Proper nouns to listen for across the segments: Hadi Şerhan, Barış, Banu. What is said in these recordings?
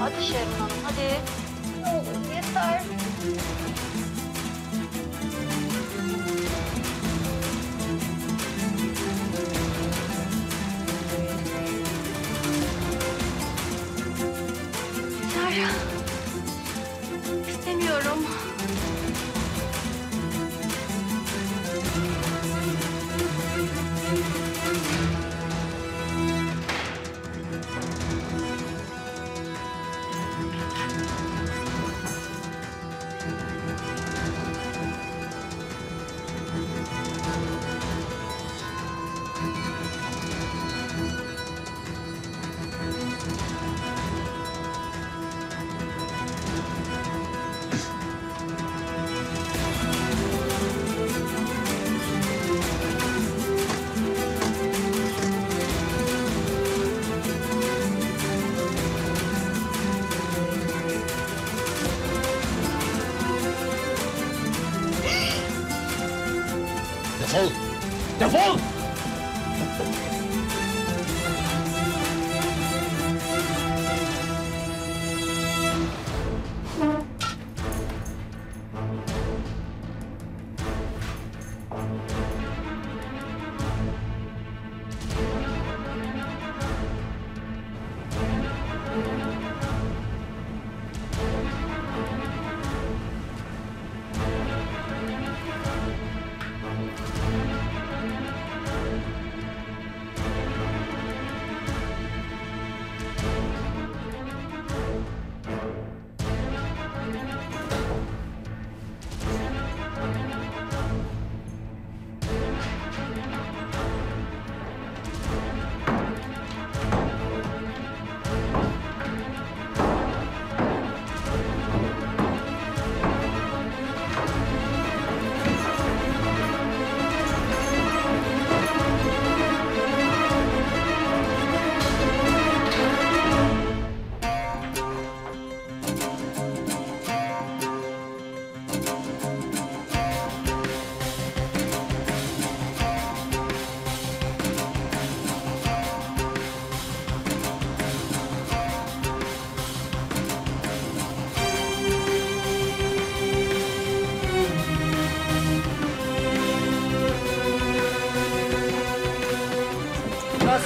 Hadi Şerhan, hadi. Ne olur yeter. Yeter. İstemiyorum. Defol! Defol!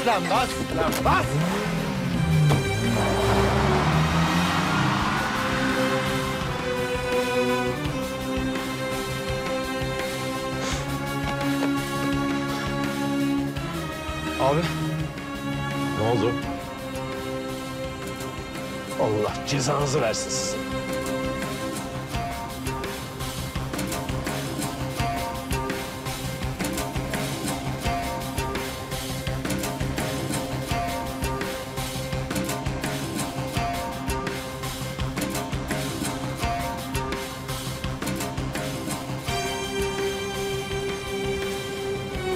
Lan bas, lan bas! Abi. Ne oldu? Allah cezanızı versin sizin.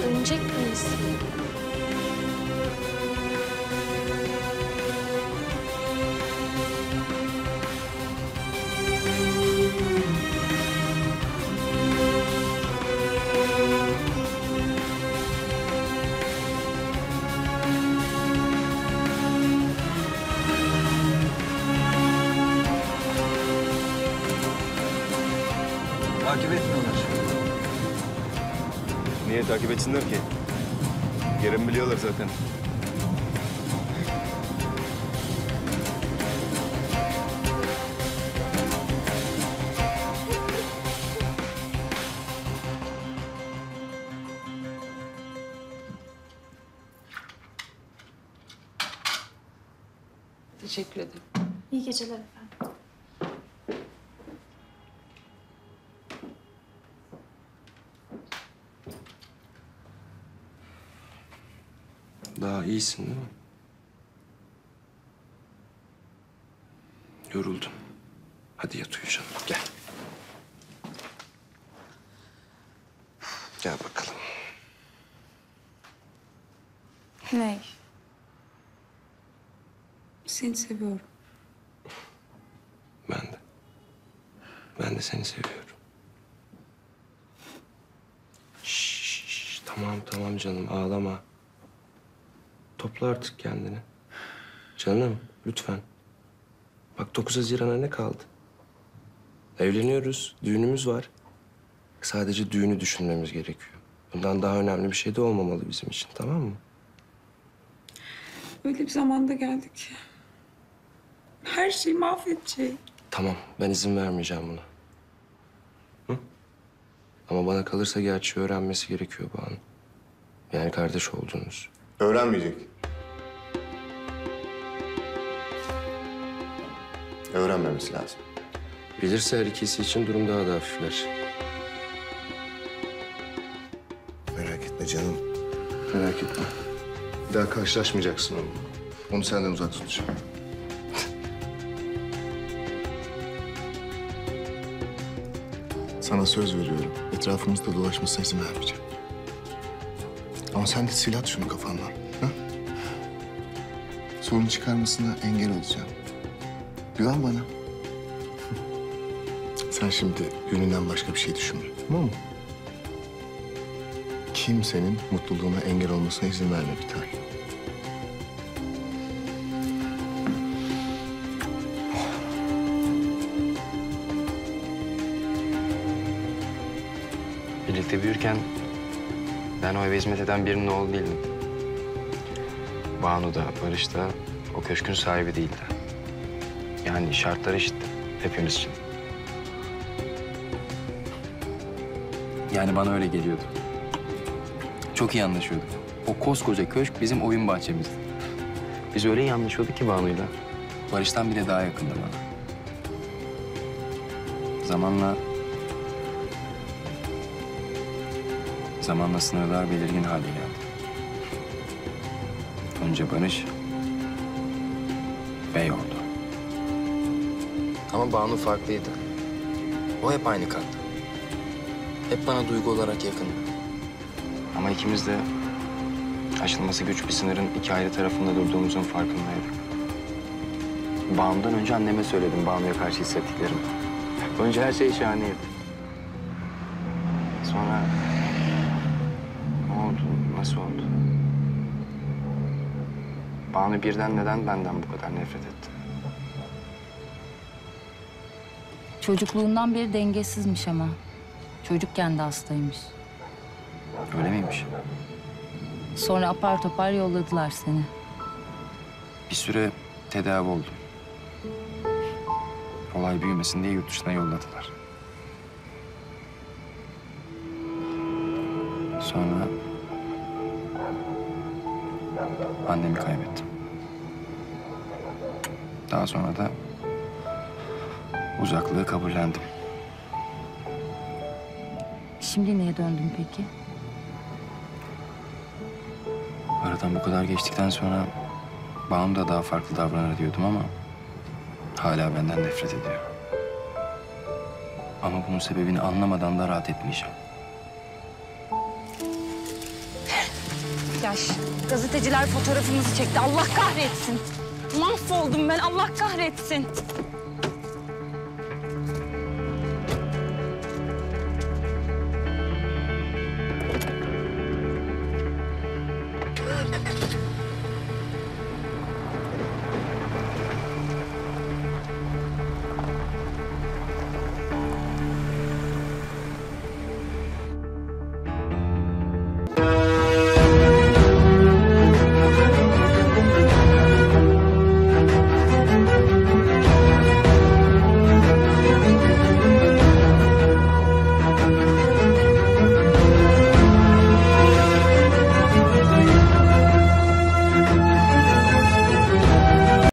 Dönecek miyiz? Takip etmiyorlar. Niye takip etsinler ki? Yerini biliyorlar zaten. Teşekkür ederim. İyi geceler efendim. Daha iyisin değil mi? Yoruldum. Hadi yat uyuyacağım. Gel. Gel bakalım. Ney? Seni seviyorum. Ben de. Ben de seni seviyorum. Şşş, tamam canım ağlama. Topla artık kendini. Canım, lütfen. Bak 9 Haziran'a ne kaldı? Evleniyoruz, düğünümüz var. Sadece düğünü düşünmemiz gerekiyor. Bundan daha önemli bir şey de olmamalı bizim için, tamam mı? Öyle bir zamanda geldik. Her şeyi mahvedecek. Tamam, ben izin vermeyeceğim buna. Hı? Ama bana kalırsa gerçeği öğrenmesi gerekiyor Banu. Yani kardeş olduğunuz. Öğrenmeyecek. Öğrenmemesi lazım. Bilirse her ikisi için durum daha da hafifler. Merak etme canım. Merak etme. Bir daha karşılaşmayacaksın onunla. Onu senden uzak tutacağım. Sana söz veriyorum. Etrafımızda dolaşmasına izin vermeyeceğim. Ama sen de silah at şunu kafandan. Ha? Sorun çıkarmasına engel olacağım. Güven bana. Sen şimdi gününden başka bir şey düşünme, tamam mı? Kimsenin mutluluğuna engel olmasına izin verme bir tane. Birlikte büyürken ben o eve hizmet eden birinin oğlu değildim. Banu da, Barış da o köşkün sahibi değildi. Yani şartlar eşitti hepimiz için. Yani bana öyle geliyordu. Çok iyi anlaşıyorduk. O koskoca köşk bizim oyun bahçemizdi. Biz öyle iyi anlaşıyorduk ki Banu'yla. Barış'tan bile daha yakındı bana. Zamanla sınırlar belirgin hale geldi. Önce Barış, bey oldu. Ama Banu farklıydı. O hep aynı kattı. Hep bana duygu olarak yakındı. Ama ikimiz de aşılması güç bir sınırın iki ayrı tarafında durduğumuzun farkındaydık. Banu'dan önce anneme söyledim Banu'ya karşı hissettiklerimi. Önce her şey şahaneydi. Sonra ne oldu, nasıl oldu? Banu birden neden benden bu kadar nefret etti? Çocukluğundan beri dengesizmiş ama. Çocukken de hastaymış. Öyle miymiş? Sonra apar topar yolladılar seni. Bir süre tedavi oldum. Olay büyümesin diye yurt dışına yolladılar. Sonra annemi kaybettim. Daha sonra da uzaklığı kabullendim. Şimdi neye döndün peki? Aradan bu kadar geçtikten sonra Banu da daha farklı davranır diyordum ama hala benden nefret ediyor. Ama bunun sebebini anlamadan da rahat etmeyeceğim. Yaş, gazeteciler fotoğrafımızı çekti. Allah kahretsin. Mahvoldum ben. Allah kahretsin.